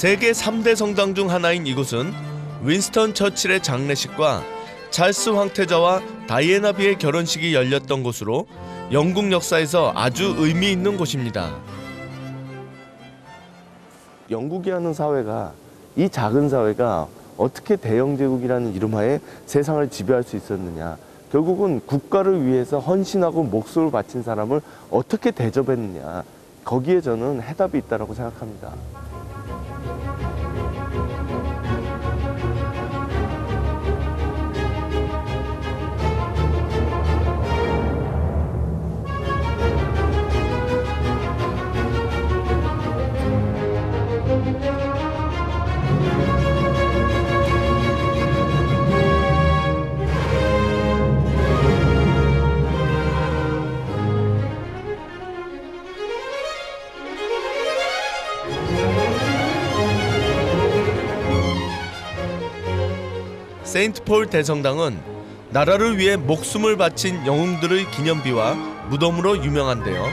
세계 3대 성당 중 하나인 이곳은 윈스턴 처칠의 장례식과 찰스 황태자와 다이애나 비의 결혼식이 열렸던 곳으로 영국 역사에서 아주 의미 있는 곳입니다. 영국이 하는 사회가, 이 작은 사회가 어떻게 대영제국이라는 이름하에 세상을 지배할 수 있었느냐, 결국은 국가를 위해서 헌신하고 목숨을 바친 사람을 어떻게 대접했느냐, 거기에 저는 해답이 있다고 생각합니다. 세인트폴 대성당은 나라를 위해 목숨을 바친 영웅들의 기념비와 무덤으로 유명한데요.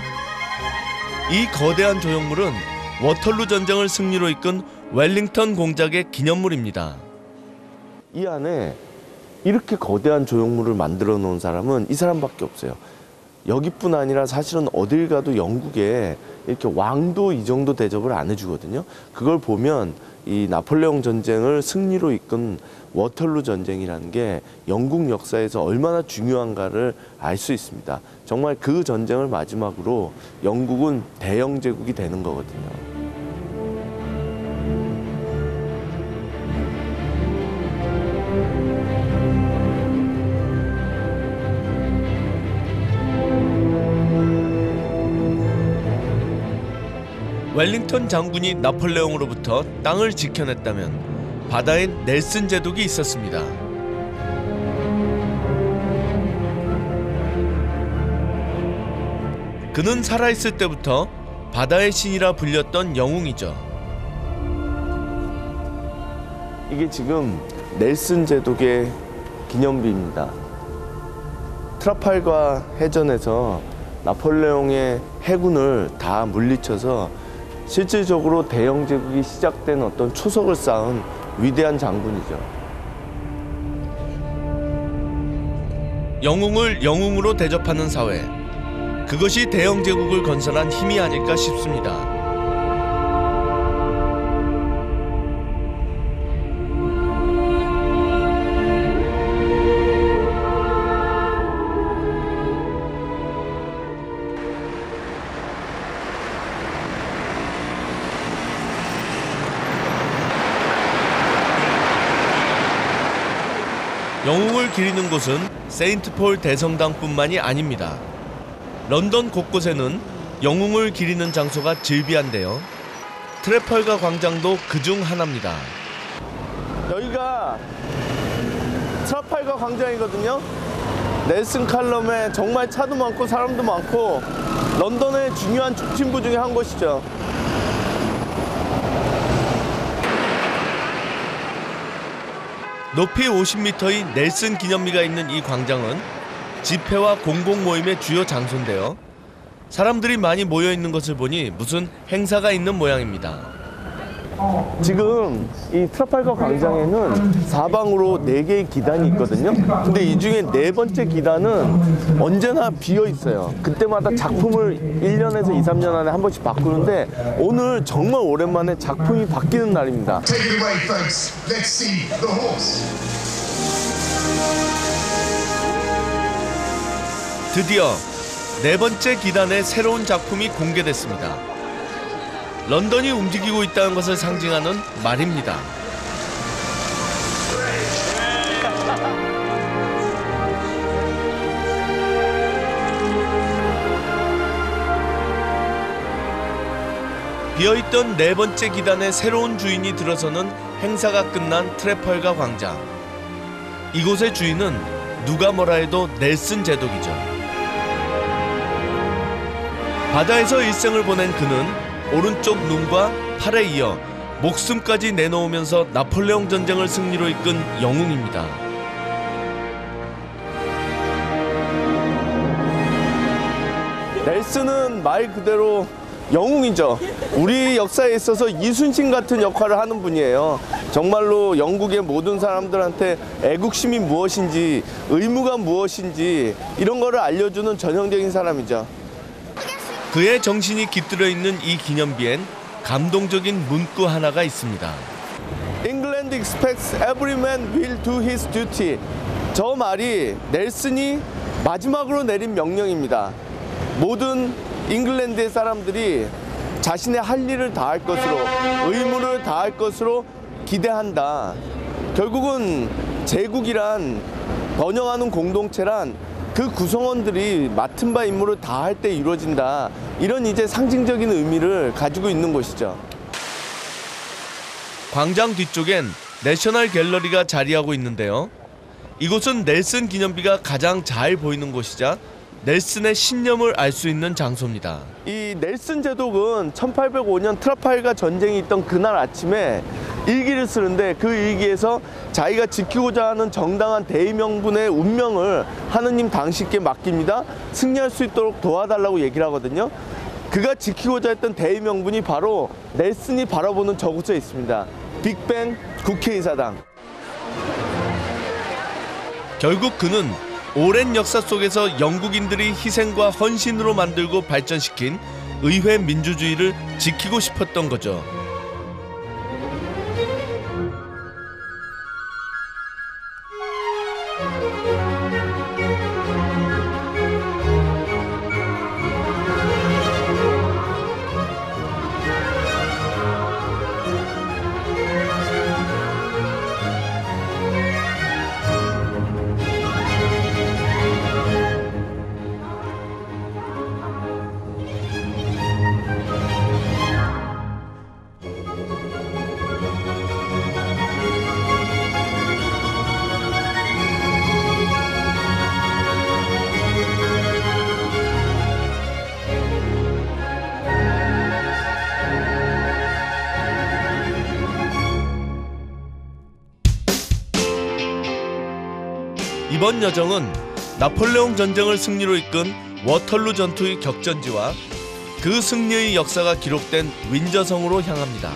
이 거대한 조형물은 워털루 전쟁을 승리로 이끈 웰링턴 공작의 기념물입니다. 이 안에 이렇게 거대한 조형물을 만들어 놓은 사람은 이 사람밖에 없어요. 여기뿐 아니라 사실은 어딜 가도 영국에 이렇게 왕도 이 정도 대접을 안 해주거든요. 그걸 보면 이 나폴레옹 전쟁을 승리로 이끈 워털루 전쟁이라는 게 영국 역사에서 얼마나 중요한가를 알 수 있습니다. 정말 그 전쟁을 마지막으로 영국은 대영 제국이 되는 거거든요. 웰링턴 장군이 나폴레옹으로부터 땅을 지켜냈다면 바다엔 넬슨 제독이 있었습니다. 그는 살아있을 때부터 바다의 신이라 불렸던 영웅이죠. 이게 지금 넬슨 제독의 기념비입니다. 트라팔가 해전에서 나폴레옹의 해군을 다 물리쳐서 실질적으로 대영 제국이 시작된 어떤 초석을 쌓은 위대한 장군이죠. 영웅을 영웅으로 대접하는 사회, 그것이 대영 제국을 건설한 힘이 아닐까 싶습니다. 영웅을 기리는 곳은 세인트폴 대성당뿐만이 아닙니다. 런던 곳곳에는 영웅을 기리는 장소가 즐비한데요. 트래펄가 광장도 그중 하나입니다. 여기가 트라팔가 광장이거든요. 넬슨 칼럼에 정말 차도 많고 사람도 많고 런던의 중요한 중심부 중에 한 곳이죠. 높이 50m의 넬슨 기념비가 있는 이 광장은 집회와 공공 모임의 주요 장소인데요. 사람들이 많이 모여 있는 것을 보니 무슨 행사가 있는 모양입니다. 지금 이 트라팔가 광장에는 사방으로 4개의 기단이 있거든요. 근데 이 중에 4번째 기단은 언제나 비어 있어요. 그때마다 작품을 1년에서 2, 3년 안에 한 번씩 바꾸는데 오늘 정말 오랜만에 작품이 바뀌는 날입니다. 드디어 4번째 기단의 새로운 작품이 공개됐습니다. 런던이 움직이고 있다는 것을 상징하는 말입니다. 비어있던 4번째 기단의 새로운 주인이 들어서는 행사가 끝난 트래펄가 광장. 이곳의 주인은 누가 뭐라 해도 넬슨 제독이죠. 바다에서 일생을 보낸 그는 오른쪽 눈과 팔에 이어 목숨까지 내놓으면서 나폴레옹 전쟁을 승리로 이끈 영웅입니다. 넬슨은 말 그대로 영웅이죠. 우리 역사에 있어서 이순신 같은 역할을 하는 분이에요. 정말로 영국의 모든 사람들한테 애국심이 무엇인지, 의무가 무엇인지 이런 거를 알려주는 전형적인 사람이죠. 그의 정신이 깃들여 있는 이 기념비엔 감동적인 문구 하나가 있습니다. England expects every man will do his duty. 저 말이 넬슨이 마지막으로 내린 명령입니다. 모든 잉글랜드의 사람들이 자신의 할 일을 다할 것으로, 의무를 다할 것으로 기대한다. 결국은 제국이란, 번영하는 공동체란 그 구성원들이 맡은 바 임무를 다할 때 이루어진다. 이런 이제 상징적인 의미를 가지고 있는 곳이죠. 광장 뒤쪽엔 내셔널 갤러리가 자리하고 있는데요. 이곳은 넬슨 기념비가 가장 잘 보이는 곳이자 넬슨의 신념을 알 수 있는 장소입니다. 이 넬슨 제독은 1805년 트라팔가 전쟁이 있던 그날 아침에 일기를 쓰는데, 그 일기에서 자기가 지키고자 하는 정당한 대의명분의 운명을 하느님 당신께 맡깁니다. 승리할 수 있도록 도와달라고 얘기를 하거든요. 그가 지키고자 했던 대의명분이 바로 넬슨이 바라보는 저곳에 있습니다. 빅뱅 국회의사당. 결국 그는 오랜 역사 속에서 영국인들이 희생과 헌신으로 만들고 발전시킨 의회 민주주의를 지키고 싶었던 거죠. 이번 여정은 나폴레옹 전쟁을 승리로 이끈 워털루 전투의 격전지와 그 승리의 역사가 기록된 윈저성으로 향합니다.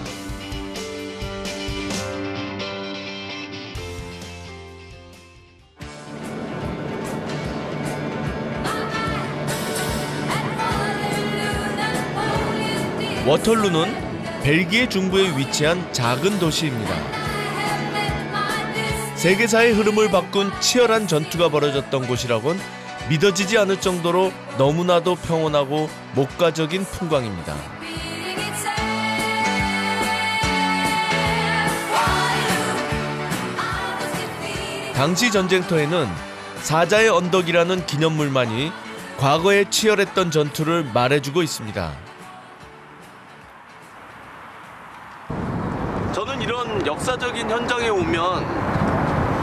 워털루는 벨기에 중부에 위치한 작은 도시입니다. 세계사의 흐름을 바꾼 치열한 전투가 벌어졌던 곳이라곤 믿어지지 않을 정도로 너무나도 평온하고 목가적인 풍광입니다. 당시 전쟁터에는 사자의 언덕이라는 기념물만이 과거에 치열했던 전투를 말해주고 있습니다. 저는 이런 역사적인 현장에 오면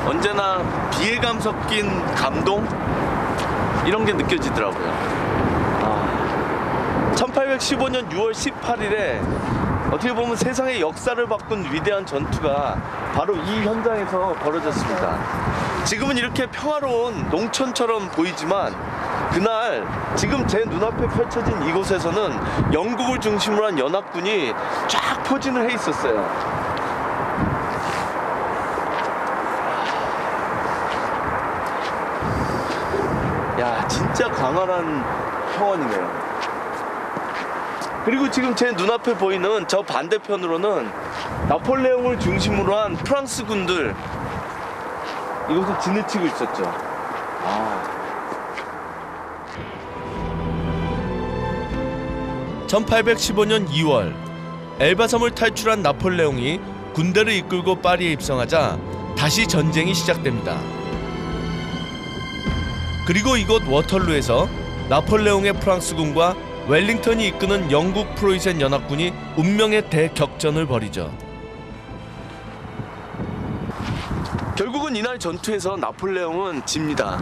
언제나 비애감 섞인 감동? 이런 게 느껴지더라고요. 1815년 6월 18일에 어떻게 보면 세상의 역사를 바꾼 위대한 전투가 바로 이 현장에서 벌어졌습니다. 지금은 이렇게 평화로운 농촌처럼 보이지만 그날 지금 제 눈앞에 펼쳐진 이곳에서는 영국을 중심으로 한 연합군이 쫙 포진을 해 있었어요. 야, 진짜 광활한 평원이네요. 그리고 지금 제 눈앞에 보이는 저 반대편으로는 나폴레옹을 중심으로 한 프랑스 군들 이곳을 지느치고 있었죠. 아. 1815년 2월 엘바섬을 탈출한 나폴레옹이 군대를 이끌고 파리에 입성하자 다시 전쟁이 시작됩니다. 그리고 이곳 워털루에서 나폴레옹의 프랑스군과 웰링턴이 이끄는 영국 프로이센 연합군이 운명의 대격전을 벌이죠. 결국은 이날 전투에서 나폴레옹은 집니다.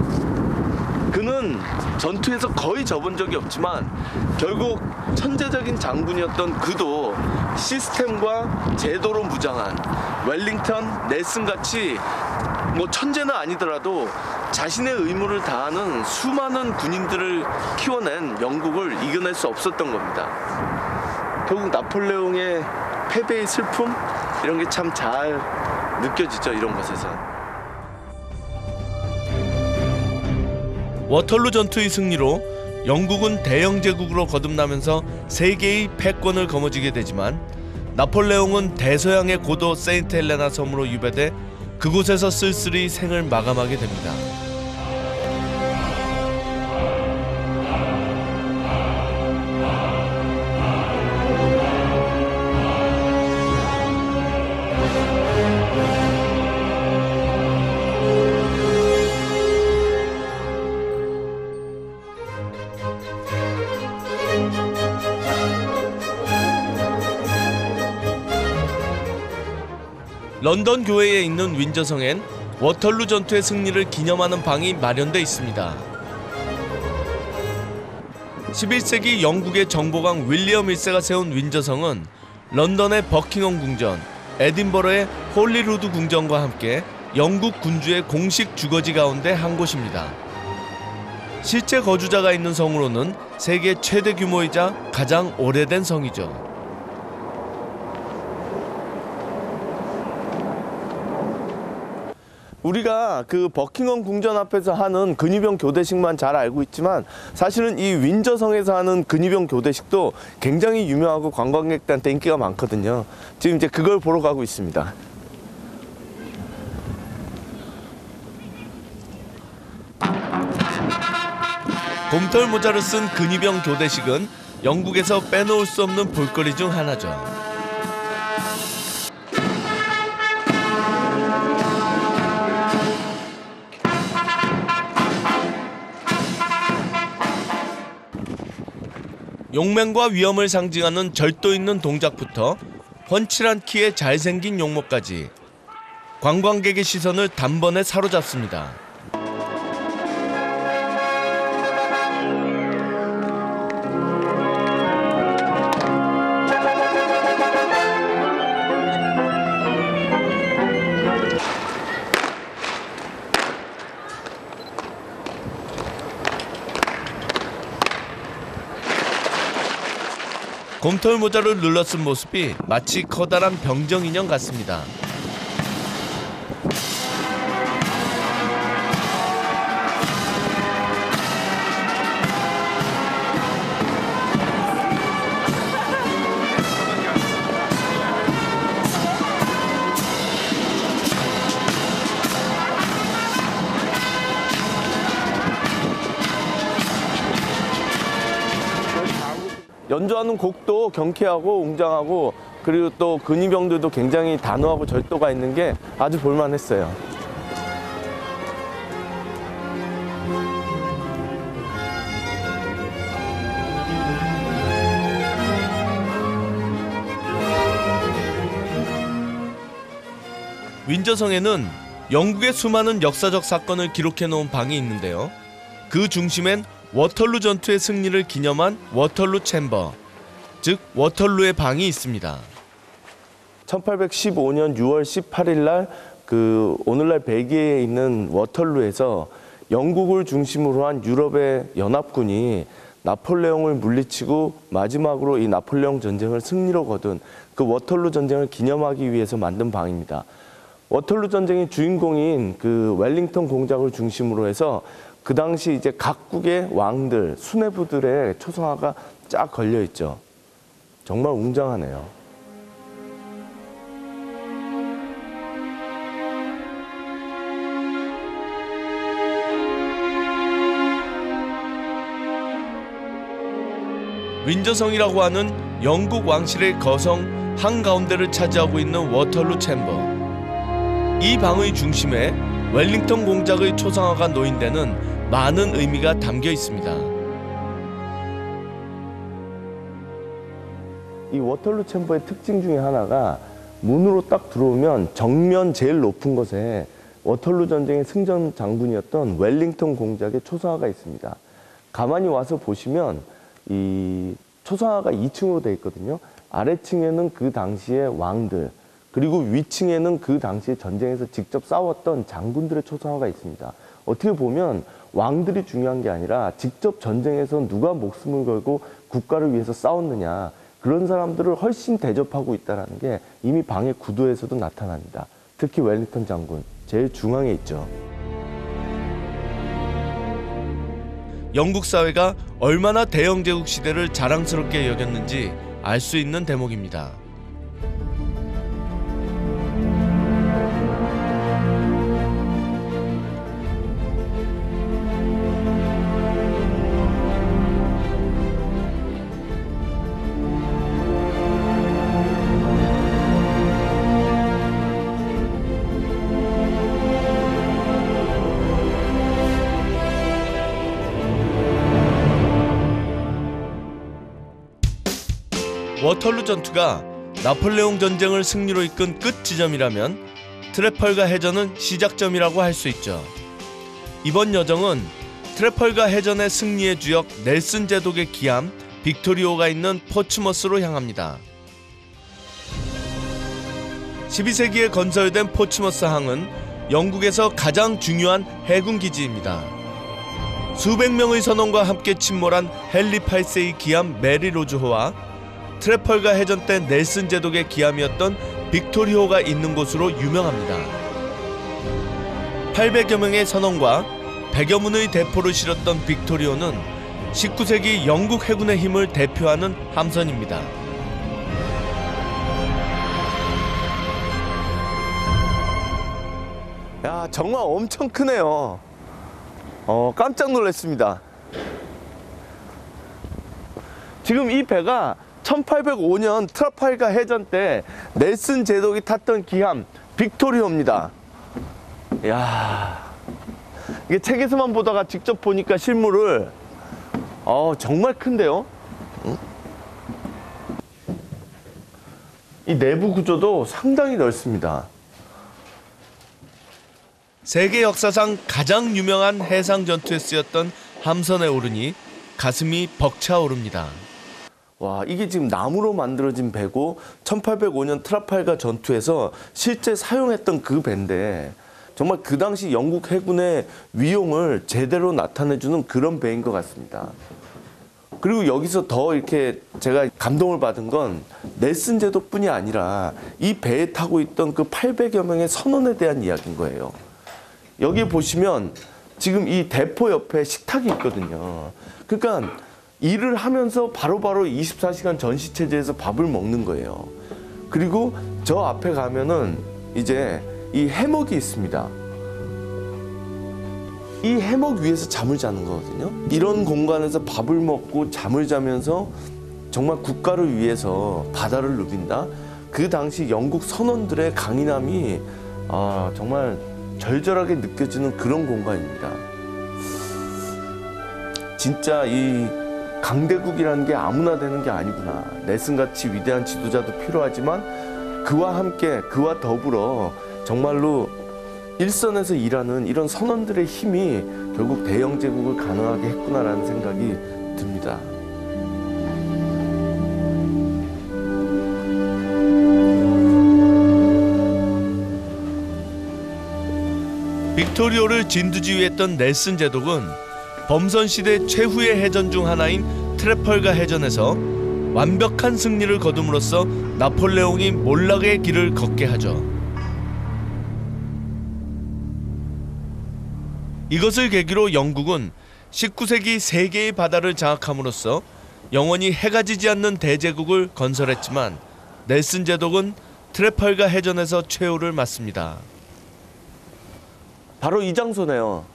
그는 전투에서 거의 져본 적이 없지만 결국 천재적인 장군이었던 그도 시스템과 제도로 무장한 웰링턴, 넬슨같이 뭐 천재는 아니더라도 자신의 의무를 다하는 수많은 군인들을 키워낸 영국을 이겨낼 수 없었던 겁니다. 결국 나폴레옹의 패배의 슬픔 이런 게 참 잘 느껴지죠, 이런 곳에서. 워털루 전투의 승리로 영국은 대영 제국으로 거듭나면서 세계의 패권을 거머쥐게 되지만 나폴레옹은 대서양의 고도 세인트 헬레나 섬으로 유배돼 그곳에서 쓸쓸히 생을 마감하게 됩니다. 런던 교회에 있는 윈저성엔 워털루 전투의 승리를 기념하는 방이 마련돼 있습니다. 11세기 영국의 정보강 윌리엄 1세가 세운 윈저성은 런던의 버킹엄 궁전, 에딘버러의 홀리루드 궁전과 함께 영국 군주의 공식 주거지 가운데 한 곳입니다. 실제 거주자가 있는 성으로는 세계 최대 규모이자 가장 오래된 성이죠. 우리가 그 버킹엄 궁전 앞에서 하는 근위병 교대식만 잘 알고 있지만 사실은 이 윈저성에서 하는 근위병 교대식도 굉장히 유명하고 관광객들한테 인기가 많거든요. 지금 이제 그걸 보러 가고 있습니다. 곰털 모자를 쓴 근위병 교대식은 영국에서 빼놓을 수 없는 볼거리 중 하나죠. 용맹과 위엄을 상징하는 절도 있는 동작부터 훤칠한 키에 잘생긴 용모까지 관광객의 시선을 단번에 사로잡습니다. 곰털 모자를 눌러쓴 모습이 마치 커다란 병정 인형 같습니다. 연주하는 곡도 경쾌하고 웅장하고 그리고 또 근위병들도 굉장히 단호하고 절도가 있는 게 아주 볼만했어요. 윈저성에는 영국의 수많은 역사적 사건을 기록해놓은 방이 있는데요. 그 중심엔 워털루 전투의 승리를 기념한 워털루 체임버, 즉 워털루의 방이 있습니다. 1815년 6월 18일 날 그 오늘날 벨기에에 있는 워털루에서 영국을 중심으로 한 유럽의 연합군이 나폴레옹을 물리치고 마지막으로 이 나폴레옹 전쟁을 승리로 거둔 그 워털루 전쟁을 기념하기 위해서 만든 방입니다. 워털루 전쟁의 주인공인 그 웰링턴 공작을 중심으로 해서 그 당시 이제 각국의 왕들, 수뇌부들의 초상화가 쫙 걸려 있죠. 정말 웅장하네요. 윈저성이라고 하는 영국 왕실의 거성 한가운데를 차지하고 있는 워털루 체임버. 이 방의 중심에 웰링턴 공작의 초상화가 놓인 데는 많은 의미가 담겨 있습니다. 이 워털루 체임버의 특징 중에 하나가 문으로 딱 들어오면 정면 제일 높은 곳에 워털루 전쟁의 승전 장군이었던 웰링턴 공작의 초상화가 있습니다. 가만히 와서 보시면 이 초상화가 2층으로 되어 있거든요. 아래층에는 그 당시의 왕들, 그리고 위층에는 그 당시에 전쟁에서 직접 싸웠던 장군들의 초상화가 있습니다. 어떻게 보면 왕들이 중요한 게 아니라 직접 전쟁에서 누가 목숨을 걸고 국가를 위해서 싸웠느냐 그런 사람들을 훨씬 대접하고 있다는 게 이미 방의 구도에서도 나타납니다. 특히 웰링턴 장군, 제일 중앙에 있죠. 영국 사회가 얼마나 대영제국 시대를 자랑스럽게 여겼는지 알 수 있는 대목입니다. 워털루 전투가 나폴레옹 전쟁을 승리로 이끈 끝 지점이라면 트래펄가 해전은 시작점이라고 할 수 있죠. 이번 여정은 트래펄가 해전의 승리의 주역 넬슨 제독의 기함 빅토리오가 있는 포츠머스로 향합니다. 12세기에 건설된 포츠머스 항은 영국에서 가장 중요한 해군 기지입니다. 수백 명의 선원과 함께 침몰한 헨리 8세의 기함 메리 로즈호와 트래펄가 해전 때 넬슨 제독의 기함이었던 빅토리호가 있는 곳으로 유명합니다. 800여 명의 선원과 100여 문의 대포를 실었던 빅토리호는 19세기 영국 해군의 힘을 대표하는 함선입니다. 야, 정말 엄청 크네요. 깜짝 놀랐습니다. 지금 이 배가 1805년 트라팔가 해전 때 넬슨 제독이 탔던 기함 빅토리오입니다. 이야, 이게 책에서만 보다가 직접 보니까 실물을 정말 큰데요. 이 내부 구조도 상당히 넓습니다. 세계 역사상 가장 유명한 해상 전투에 쓰였던 함선에 오르니 가슴이 벅차오릅니다. 와, 이게 지금 나무로 만들어진 배고 1805년 트라팔가 전투에서 실제 사용했던 그 배인데 정말 그 당시 영국 해군의 위용을 제대로 나타내주는 그런 배인 것 같습니다. 그리고 여기서 더 이렇게 제가 감동을 받은 건 넬슨 제독뿐이 아니라 이 배에 타고 있던 그 800여 명의 선원에 대한 이야기인 거예요. 여기 보시면 지금 이 대포 옆에 식탁이 있거든요. 그러니까 일을 하면서 바로바로 24시간 전시체제에서 밥을 먹는 거예요. 그리고 저 앞에 가면은 이제 이 해먹이 있습니다. 이 해먹 위에서 잠을 자는 거거든요. 이런 공간에서 밥을 먹고 잠을 자면서 정말 국가를 위해서 바다를 누빈다. 그 당시 영국 선원들의 강인함이 정말 절절하게 느껴지는 그런 공간입니다. 진짜 이 강대국이라는 게 아무나 되는 게 아니구나. 넬슨같이 위대한 지도자도 필요하지만 그와 함께 그와 더불어 정말로 일선에서 일하는 이런 선원들의 힘이 결국 대영제국을 가능하게 했구나라는 생각이 듭니다. 빅토리오를 진두지휘했던 넬슨 제독은 범선시대 최후의 해전 중 하나인 트래펄가 해전에서 완벽한 승리를 거둠으로써 나폴레옹이 몰락의 길을 걷게 하죠. 이것을 계기로 영국은 19세기 세 개의 바다를 장악함으로써 영원히 해가 지지 않는 대제국을 건설했지만 넬슨 제독은 트래펄가 해전에서 최후를 맞습니다. 바로 이 장소네요.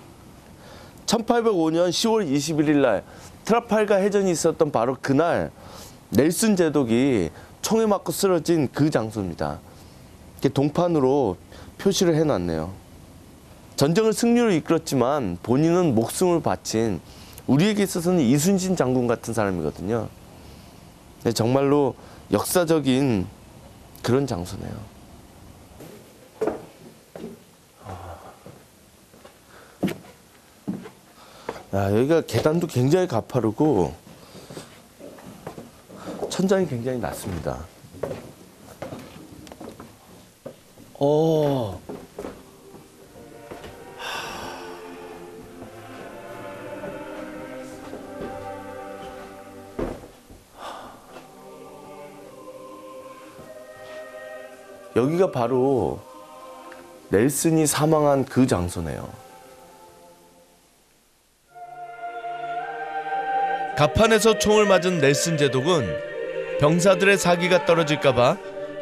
1805년 10월 21일 날 트라팔가 해전이 있었던 바로 그날 넬슨 제독이 총에 맞고 쓰러진 그 장소입니다. 이렇게 동판으로 표시를 해놨네요. 전쟁을 승리로 이끌었지만 본인은 목숨을 바친 우리에게 있어서는 이순신 장군 같은 사람이거든요. 정말로 역사적인 그런 장소네요. 여기가 계단도 굉장히 가파르고 천장이 굉장히 낮습니다. 여기가 바로 넬슨이 사망한 그 장소네요. 가판에서 총을 맞은 넬슨 제독은 병사들의 사기가 떨어질까봐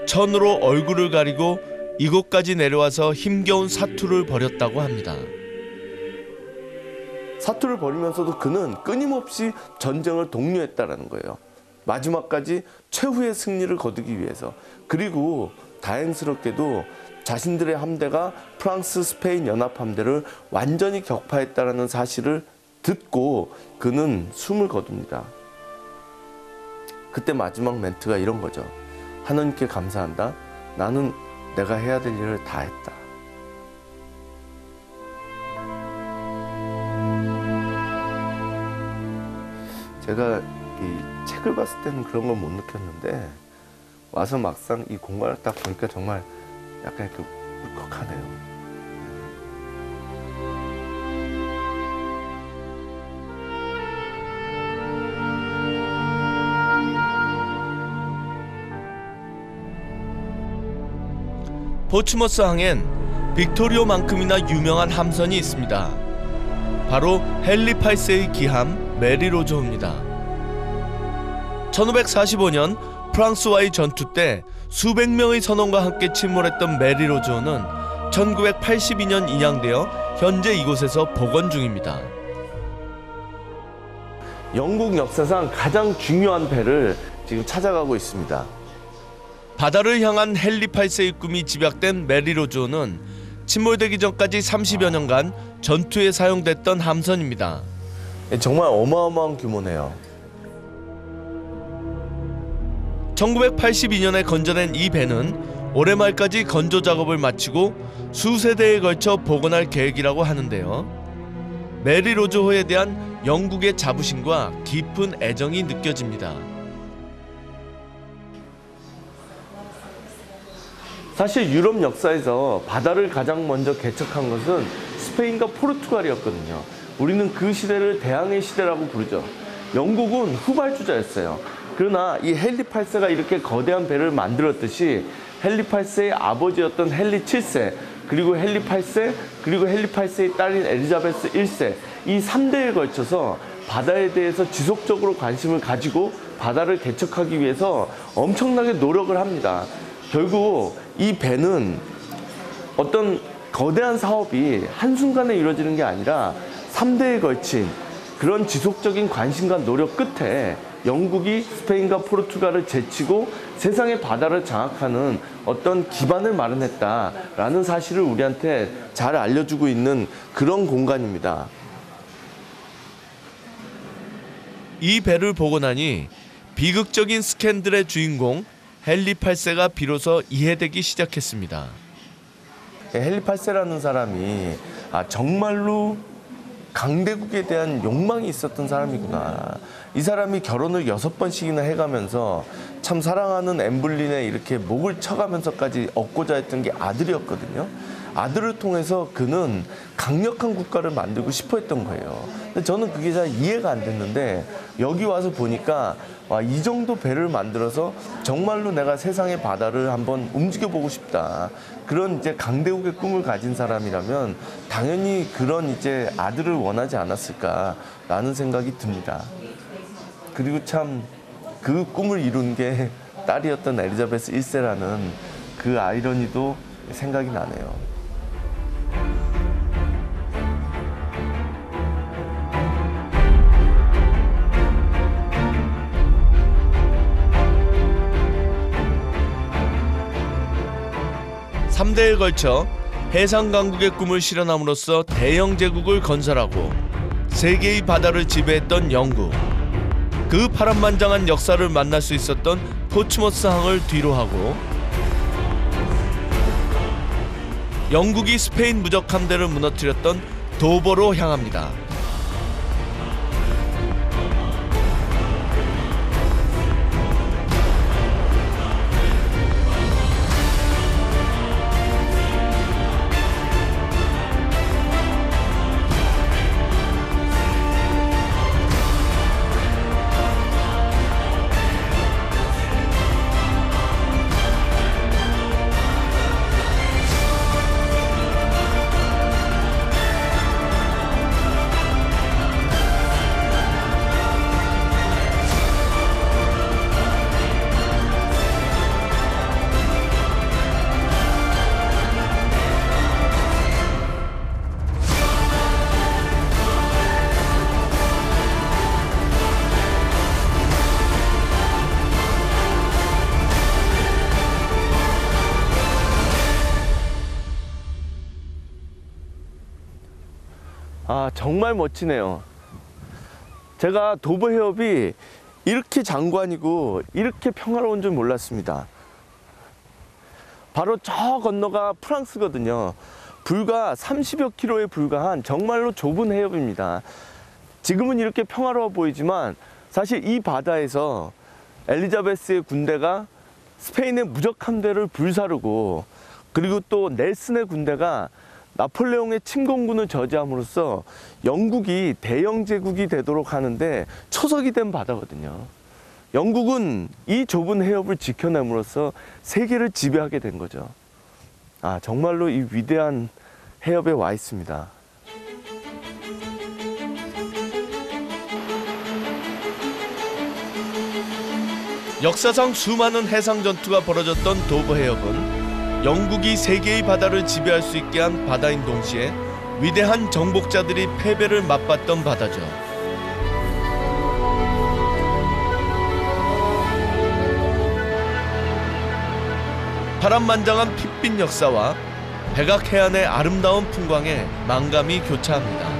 천으로 얼굴을 가리고 이곳까지 내려와서 힘겨운 사투를 벌였다고 합니다. 사투를 벌이면서도 그는 끊임없이 전쟁을 독려했다라는 거예요. 마지막까지 최후의 승리를 거두기 위해서. 그리고 다행스럽게도 자신들의 함대가 프랑스 스페인 연합 함대를 완전히 격파했다라는 사실을 듣고 그는 숨을 거둡니다. 그때 마지막 멘트가 이런 거죠. 하나님께 감사한다. 나는 내가 해야 될 일을 다 했다. 제가 이 책을 봤을 때는 그런 걸 못 느꼈는데 와서 막상 이 공간을 딱 보니까 정말 약간 이렇게 울컥하네요. 포츠머스 항엔 빅토리오만큼이나 유명한 함선이 있습니다. 바로 헨리 8세의 기함 메리로저입니다. 1545년 프랑스와의 전투 때 수백 명의 선원과 함께 침몰했던 메리로저는 1982년 인양되어 현재 이곳에서 복원 중입니다. 영국 역사상 가장 중요한 배를 지금 찾아가고 있습니다. 바다를 향한 헨리 8세의 꿈이 집약된 메리로저는 침몰되기 전까지 30여 년간 전투에 사용됐던 함선입니다. 정말 어마어마한 규모네요. 1982년에 건져낸 이 배는 올해 말까지 건조 작업을 마치고 수세대에 걸쳐 복원할 계획이라고 하는데요. 메리로저호에 대한 영국의 자부심과 깊은 애정이 느껴집니다. 사실 유럽 역사에서 바다를 가장 먼저 개척한 것은 스페인과 포르투갈이었거든요. 우리는 그 시대를 대항해 시대라고 부르죠. 영국은 후발주자였어요. 그러나 이 헨리 8세가 이렇게 거대한 배를 만들었듯이 헨리 8세의 아버지였던 헨리 7세, 그리고 헨리 8세, 그리고 헨리 8세의 딸인 엘리자베스 1세, 이 3대에 걸쳐서 바다에 대해서 지속적으로 관심을 가지고 바다를 개척하기 위해서 엄청나게 노력을 합니다. 결국 이 배는 어떤 거대한 사업이 한순간에 이루어지는 게 아니라 3대에 걸친 그런 지속적인 관심과 노력 끝에 영국이 스페인과 포르투갈을 제치고 세상의 바다를 장악하는 어떤 기반을 마련했다라는 사실을 우리한테 잘 알려주고 있는 그런 공간입니다. 이 배를 보고 나니 비극적인 스캔들의 주인공 헨리 8세가 비로소 이해되기 시작했습니다. 헨리 8세라는 사람이 정말로 강대국에 대한 욕망이 있었던 사람이구나. 이 사람이 결혼을 6번씩이나 해가면서 참 사랑하는 앰블린에 이렇게 목을 쳐가면서까지 얻고자 했던 게 아들이었거든요. 아들을 통해서 그는 강력한 국가를 만들고 싶어 했던 거예요. 근데 저는 그게 잘 이해가 안 됐는데 여기 와서 보니까 와, 이 정도 배를 만들어서 정말로 내가 세상의 바다를 한번 움직여보고 싶다. 그런 이제 강대국의 꿈을 가진 사람이라면 당연히 그런 이제 아들을 원하지 않았을까라는 생각이 듭니다. 그리고 참 그 꿈을 이룬 게 딸이었던 엘리자베스 1세라는 그 아이러니도 생각이 나네요. 대에 걸쳐 해상 강국의 꿈을 실현함으로써 대영 제국을 건설하고 세계의 바다를 지배했던 영국. 그 파란만장한 역사를 만날 수 있었던 포츠머스 항을 뒤로하고 영국이 스페인 무적 함대를 무너뜨렸던 도버로 향합니다. 아, 정말 멋지네요. 제가 도버 해협이 이렇게 장관이고 이렇게 평화로운 줄 몰랐습니다. 바로 저 건너가 프랑스거든요. 불과 30여 킬로에 불과한 정말로 좁은 해협입니다. 지금은 이렇게 평화로워 보이지만 사실 이 바다에서 엘리자베스의 군대가 스페인의 무적함대를 불사르고, 그리고 또 넬슨의 군대가 나폴레옹의 침공군을 저지함으로써 영국이 대영 제국이 되도록 하는데 초석이 된 바다거든요. 영국은 이 좁은 해협을 지켜냄으로써 세계를 지배하게 된 거죠. 아, 정말로 이 위대한 해협에 와 있습니다. 역사상 수많은 해상 전투가 벌어졌던 도버 해협은 영국이 세계의 바다를 지배할 수 있게 한 바다인 동시에 위대한 정복자들이 패배를 맛봤던 바다죠. 파란만장한 핏빛 역사와 백악해안의 아름다운 풍광에 만감이 교차합니다.